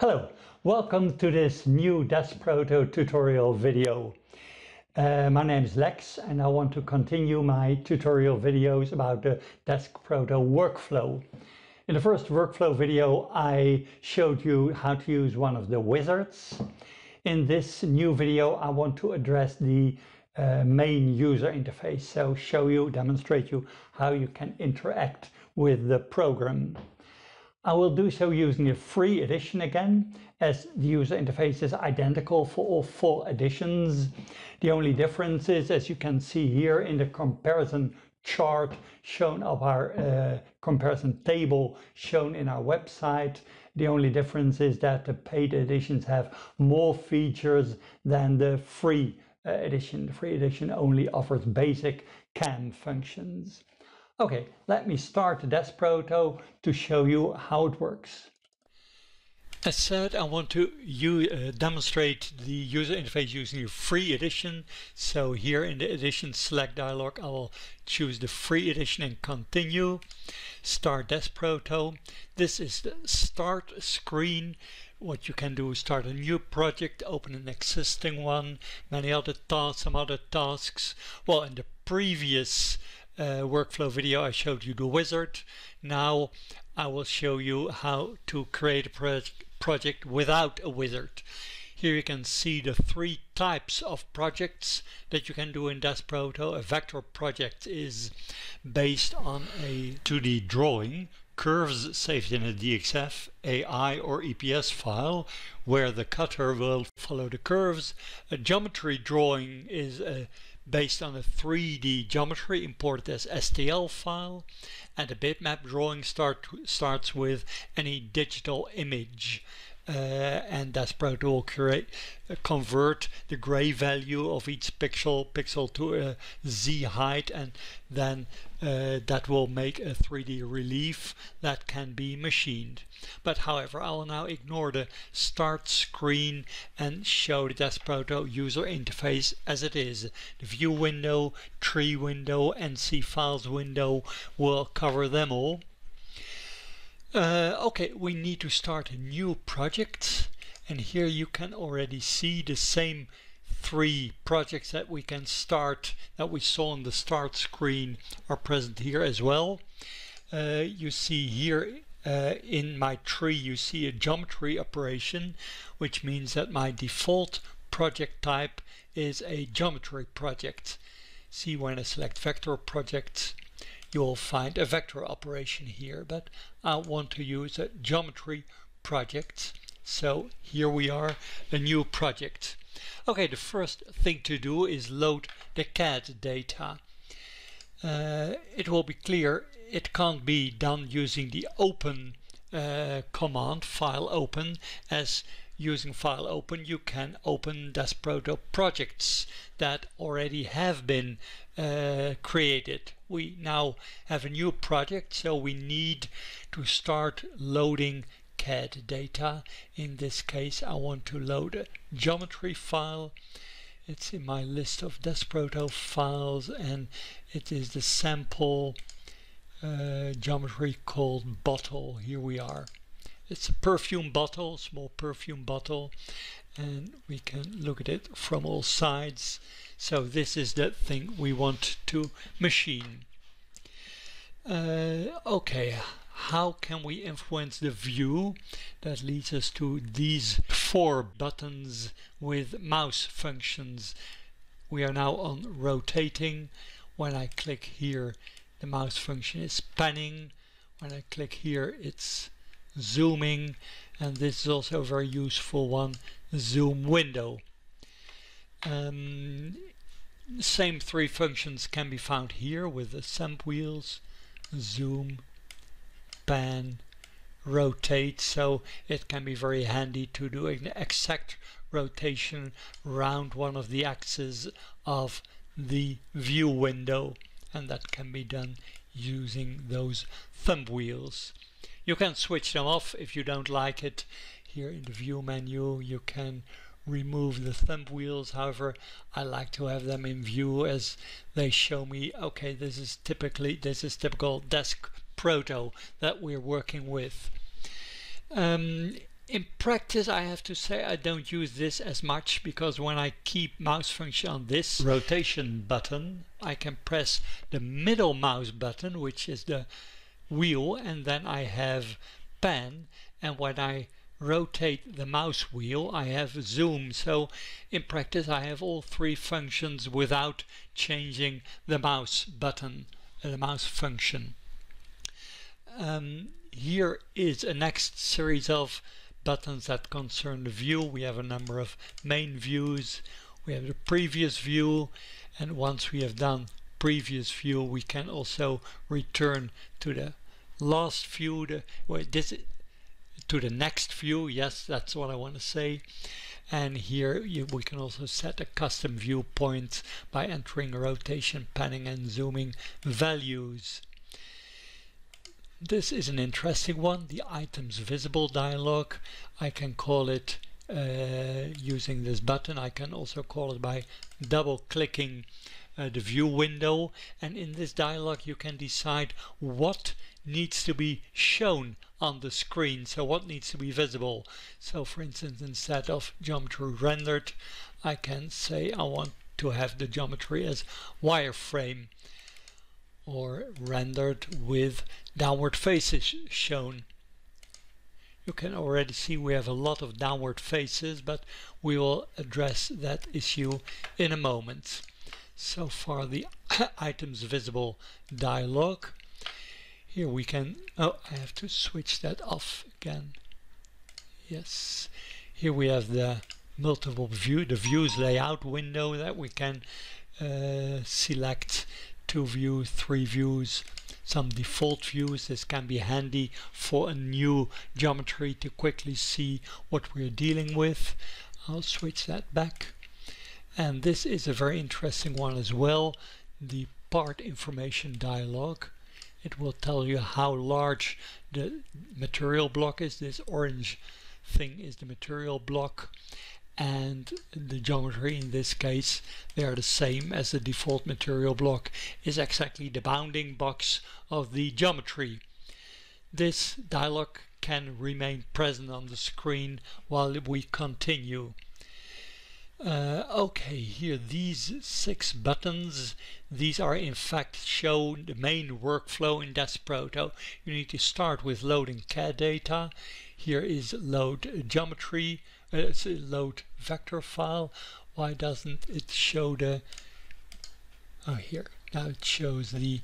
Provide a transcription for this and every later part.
Hello, welcome to this new DeskProto tutorial video. My name is Lex and I want to continue my tutorial videos about the DeskProto workflow. In the first workflow video I showed you how to use one of the wizards. In this new video I want to address the main user interface, so demonstrate you how you can interact with the program. I will do so using a free edition again, as the user interface is identical for all four editions. The only difference is, as you can see here in the comparison chart shown of our comparison table shown in our website, the only difference is that the paid editions have more features than the free edition. The free edition only offers basic CAM functions. Okay, let me start DeskProto to show you how it works. As said, I want to demonstrate the user interface using a free edition. So here in the edition select dialog, I will choose the free edition and continue. Start DeskProto. This is the start screen. What you can do is start a new project, open an existing one, many other tasks, some other tasks. Well, in the previous workflow video I showed you the wizard. Now I will show you how to create a project without a wizard. Here you can see the three types of projects that you can do in DeskProto. A vector project is based on a 2D drawing, curves saved in a DXF, AI or EPS file, where the cutter will follow the curves. A geometry drawing is based on a 3D geometry imported as STL file, and a bitmap drawing starts with any digital image. And DeskProto will convert the gray value of each pixel to a Z height, and then that will make a 3D relief that can be machined. But however, I will now ignore the start screen and show the DeskProto user interface as it is. The view window, tree window, NC files window will cover them all. Okay, we need to start a new project, and here you can already see the same three projects that we can start, that we saw on the start screen, are present here as well. You see here in my tree you see a geometry operation, which means that my default project type is a geometry project. See, when I select vector project, you'll find a vector operation here, but I want to use a geometry project. So here we are, a new project. Okay, the first thing to do is load the CAD data. It will be clear it can't be done using the open command, file open, as using file open you can open DeskProto projects that already have been created. We now have a new project, so we need to start loading CAD data. In this case I want to load a geometry file. It's in my list of DeskProto files, and it is the sample geometry called bottle. Here we are. It's a perfume bottle, small perfume bottle, and we can look at it from all sides. So this is the thing we want to machine. Okay, how can we influence the view? That leads us to these four buttons with mouse functions. We are now on rotating. When I click here, the mouse function is panning. When I click here, it's zooming, and this is also a very useful one, zoom window. Same three functions can be found here with the thumb wheels, zoom, pan, rotate, so it can be very handy to do an exact rotation round one of the axes of the view window, and that can be done using those thumb wheels. You can switch them off if you don't like it. Here in the view menu you can remove the thumb wheels. However, I like to have them in view as they show me, okay, this is typical DeskProto that we're working with. In practice, I have to say I don't use this as much, because when I keep mouse function on this rotation button, I can press the middle mouse button, which is the wheel, and then I have pan, and when I rotate the mouse wheel I have zoom. So in practice I have all three functions without changing the mouse button, the mouse function. Here is a next series of buttons that concern the view. We have a number of main views, we have the previous view, and once we have done previous view we can also return to the last view, to the next view, yes, that's what I want to say. And here we can also set a custom viewpoint by entering rotation, panning and zooming values. This is an interesting one, the items visible dialog. I can call it using this button. I can also call it by double clicking the view window, and in this dialog you can decide what needs to be shown on the screen, so what needs to be visible. So for instance, instead of geometry rendered, I can say I want to have the geometry as wireframe or rendered with downward faces shown. You can already see we have a lot of downward faces, but we will address that issue in a moment. So far the items visible dialog. Here we can, I have to switch that off again. Yes, here we have the multiple view, the views layout window, that we can select 2 views, 3 views, some default views. This can be handy for a new geometry to quickly see what we're dealing with. I'll switch that back. And this is a very interesting one as well, the part information dialog. It will tell you how large the material block is. This orange thing is the material block, and the geometry in this case, they are the same as the default material block, is exactly the bounding box of the geometry. This dialog can remain present on the screen while we continue. Okay, here these 6 buttons, these are in fact show the main workflow in DeskProto. You need to start with loading CAD data. Here is load geometry, load vector file. Why doesn't it show the, oh here, now it shows the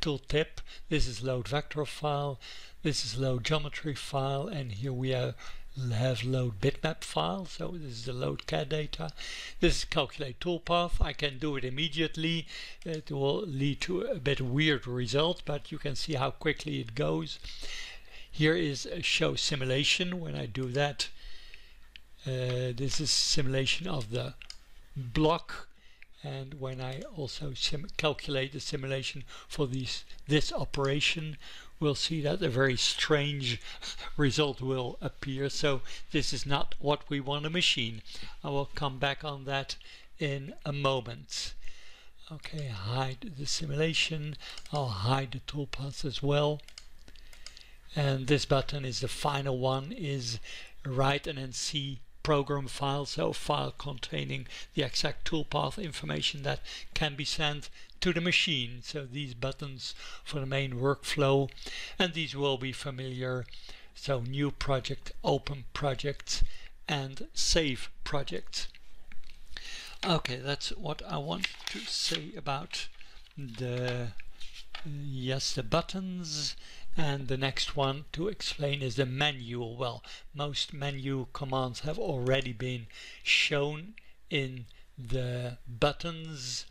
tooltip. This is load vector file, this is load geometry file, and here we are have load bitmap file. So this is the load CAD data. This is calculate toolpath. I can do it immediately. It will lead to a bit weird result, but you can see how quickly it goes. Here is a show simulation. When I do that, this is simulation of the block. And when I also calculate the simulation for this operation, we'll see that a very strange result will appear. So this is not what we want to machine. I will come back on that in a moment. Okay, hide the simulation. I'll hide the toolpaths as well. And this button is the final one, is write an NC program file, so a file containing the exact toolpath information that can be sent to the machine. So these buttons for the main workflow, and these will be familiar. So new project, open project, and save project. Okay, that's what I want to say about the the buttons. And the next one to explain is the menu. Well, most menu commands have already been shown in the buttons,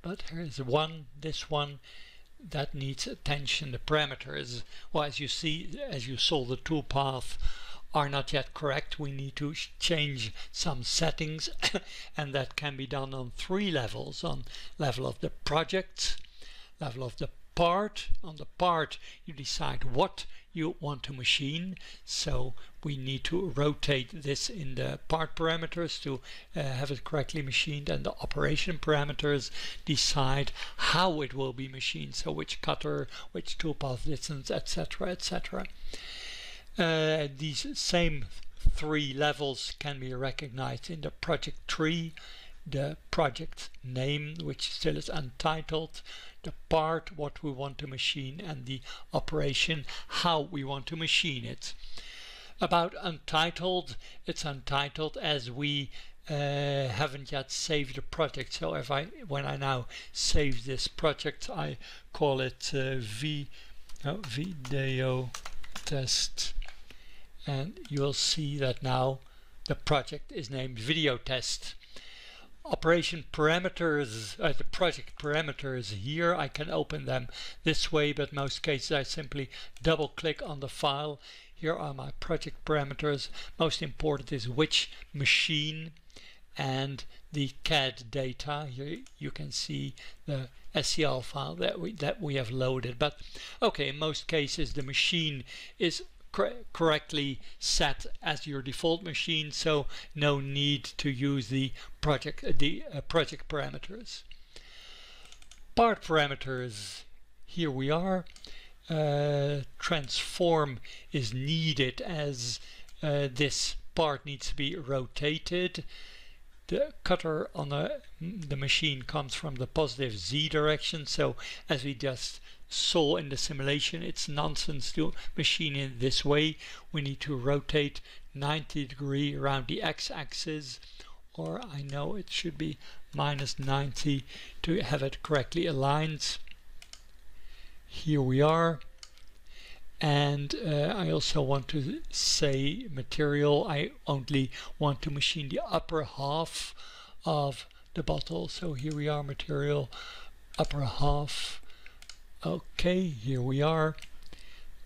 but here is one, this one, that needs attention. The parameters, well, as you saw, the toolpath are not yet correct. We need to change some settings, and that can be done on 3 levels. On level of the project, level of the part. On the part you decide what you want to machine, so we need to rotate this in the part parameters to have it correctly machined, and the operation parameters decide how it will be machined, so which cutter, which toolpath distance, etc., etc. These same three levels can be recognized in the project tree, the project name, which still is untitled, the part, what we want to machine, and the operation, how we want to machine it. About untitled, it's untitled as we haven't yet saved the project. So if when I now save this project, I call it video test, and you'll see that now the project is named video test. Operation parameters, the project parameters here, I can open them this way, but most cases I simply double click on the file. Here are my project parameters. Most important is which machine and the CAD data. Here you can see the STL file that we have loaded. But okay, in most cases the machine is correctly set as your default machine, so no need to use the project parameters. Part parameters, here we are. Transform is needed as this part needs to be rotated. The cutter on the machine comes from the positive Z direction, so as we just saw in the simulation, it's nonsense to machine in this way. We need to rotate 90 degrees around the x-axis, or I know it should be -90 to have it correctly aligned. Here we are. And I also want to say material. I only want to machine the upper half of the bottle. So here we are, material, upper half. Okay, here we are.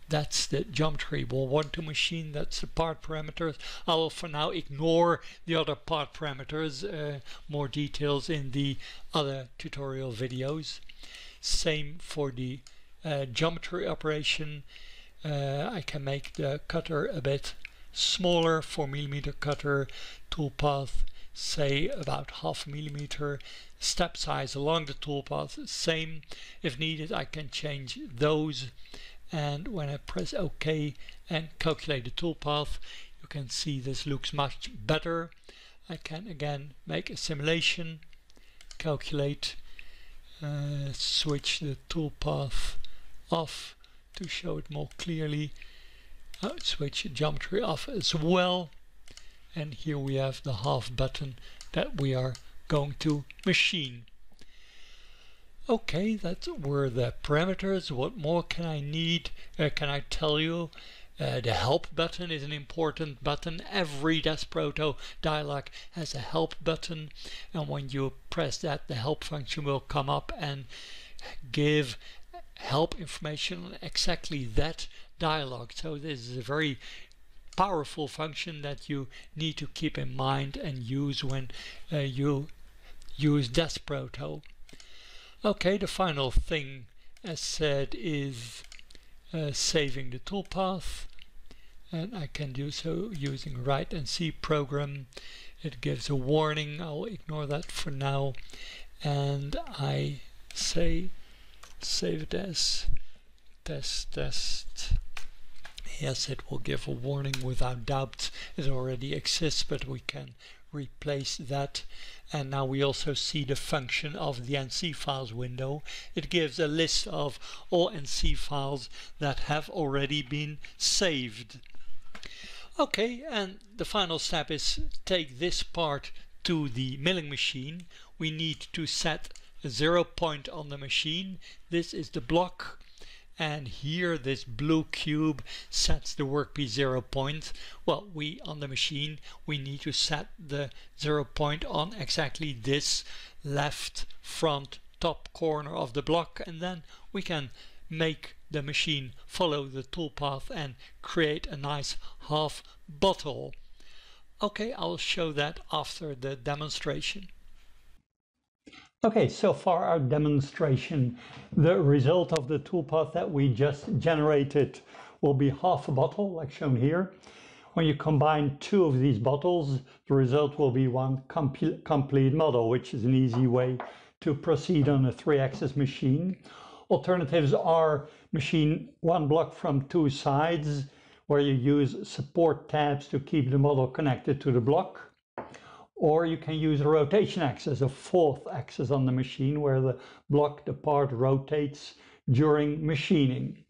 That's the geometry we'll want to machine. That's the part parameters. I will for now ignore the other part parameters. More details in the other tutorial videos. Same for the geometry operation. I can make the cutter a bit smaller, 4mm cutter, toolpath say about 0.5mm, step size along the toolpath same. If needed, I can change those, and when I press OK and calculate the toolpath, you can see this looks much better. I can again make a simulation, calculate, switch the toolpath off to show it more clearly, switch geometry off as well, and here we have the half button that we are going to machine. Okay, that were the parameters. What more can I need? Can I tell you? The help button is an important button. Every DeskProto dialog has a help button, and when you press that, the help function will come up and give help information on exactly that dialog. So this is a very powerful function that you need to keep in mind and use when you use DeskProto. Okay, the final thing, as said, is saving the toolpath, and I can do so using write NC program. It gives a warning. I'll ignore that for now, and I say save it as test. Yes, it will give a warning without doubt. It already exists, but we can replace that. And now we also see the function of the NC files window. It gives a list of all NC files that have already been saved. Okay, and the final step is take this part to the milling machine. We need to set a 0 point on the machine. This is the block, and here this blue cube sets the workpiece 0 point. Well, we on the machine, we need to set the 0 point on exactly this left front top corner of the block, and then we can make the machine follow the toolpath and create a nice half bottle. Okay, I'll show that after the demonstration. Okay, so far our demonstration, the result of the toolpath that we just generated will be half a bottle, like shown here. When you combine two of these bottles, the result will be one complete model, which is an easy way to proceed on a 3-axis machine. Alternatives are machine one block from two sides, where you use support tabs to keep the model connected to the block, or you can use a rotation axis, a fourth axis on the machine where the block, the part, rotates during machining.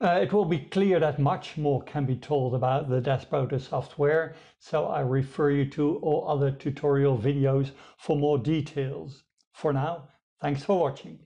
It will be clear that much more can be told about the DeskProto software, so I refer you to all other tutorial videos for more details. For now, thanks for watching.